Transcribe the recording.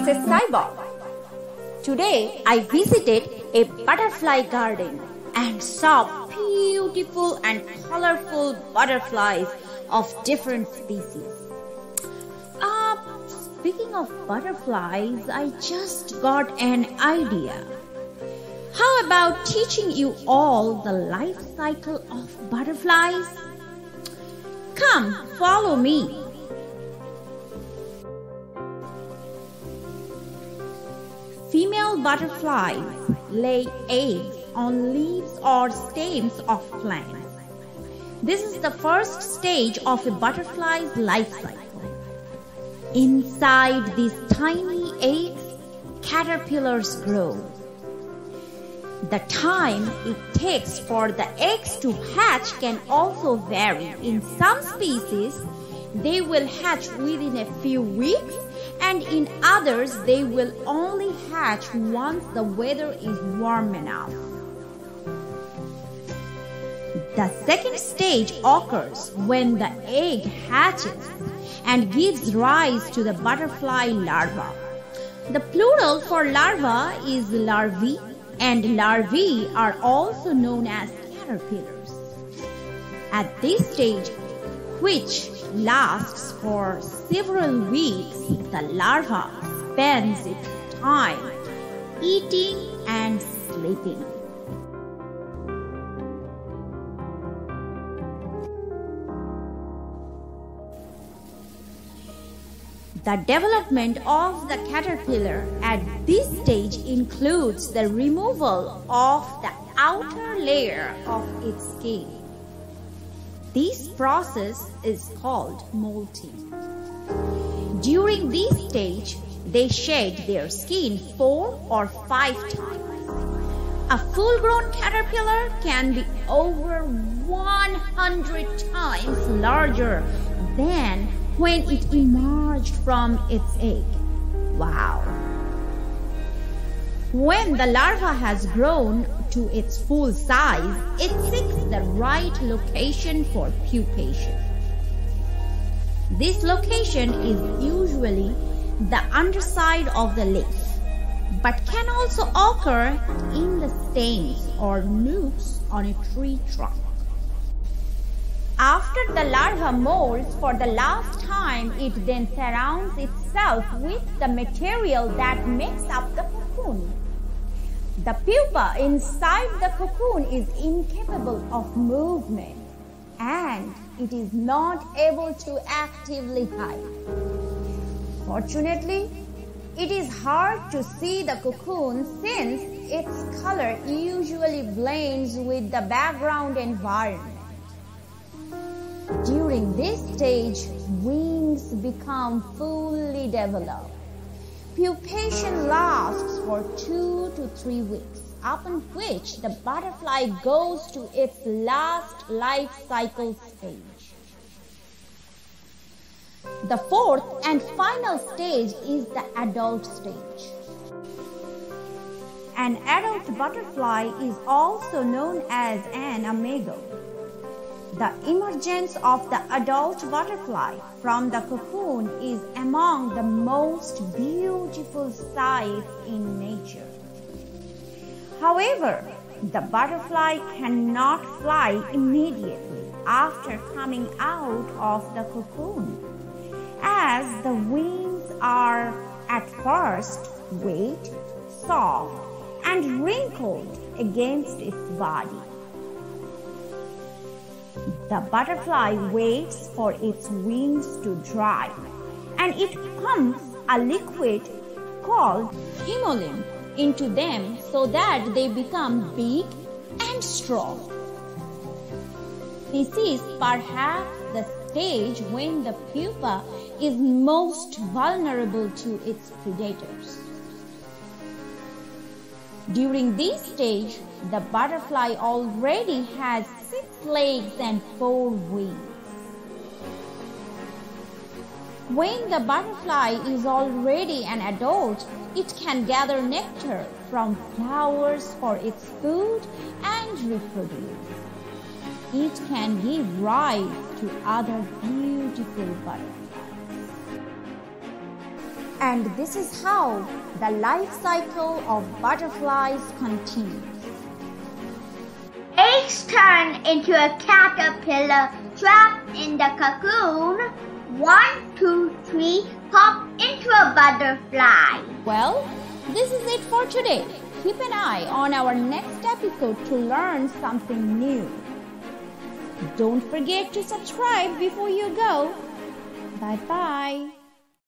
as a cyborg. Today I visited a butterfly garden and saw beautiful and colorful butterflies of different species. Speaking of butterflies, I just got an idea. How about teaching you all the life cycle of butterflies? Come, follow me. Female butterflies lay eggs on leaves or stems of plants. This is the first stage of a butterfly's life cycle. Inside these tiny eggs, caterpillars grow. The time it takes for the eggs to hatch can also vary. In some species, they will hatch within a few weeks, and in others, they will only hatch once the weather is warm enough. The second stage occurs when the egg hatches and gives rise to the butterfly larva. The plural for larva is larvae, and larvae are also known as caterpillars. At this stage, which lasts for several weeks, the larva spends its time eating and sleeping. The development of the caterpillar at this stage includes the removal of the outer layer of its skin. This process is called molting. During this stage, they shed their skin 4 or 5 times. A full-grown caterpillar can be over 100 times larger than when it emerged from its egg. Wow! When the larva has grown to its full size, it seeks the right location for pupation. This location is usually the underside of the leaf, but can also occur in the stems or nooks on a tree trunk. After the larva molts for the last time, it then surrounds itself with the material that makes up the cocoon. The pupa inside the cocoon is incapable of movement, and it is not able to actively hide. Fortunately, it is hard to see the cocoon since its color usually blends with the background environment. During this stage, wings become fully developed. Pupation lasts for 2 to 3 weeks, upon which the butterfly goes to its last life cycle stage. The fourth and final stage is the adult stage. An adult butterfly is also known as an imago. The emergence of the adult butterfly from the cocoon is among the most beautiful sights in nature. However, the butterfly cannot fly immediately after coming out of the cocoon, as the wings are at first wet, soft, and wrinkled against its body. The butterfly waits for its wings to dry, and it pumps a liquid called emollient into them so that they become big and strong. This is perhaps the stage when the pupa is most vulnerable to its predators. During this stage, the butterfly already has 6 legs and 4 wings. When the butterfly is already an adult, it can gather nectar from flowers for its food and reproduce. It can give rise to other beautiful butterflies. And this is how the life cycle of butterflies continues. Eggs turn into a caterpillar trapped in the cocoon. 1, 2, 3, pop into a butterfly. Well, this is it for today. Keep an eye on our next episode to learn something new. Don't forget to subscribe before you go. Bye-bye.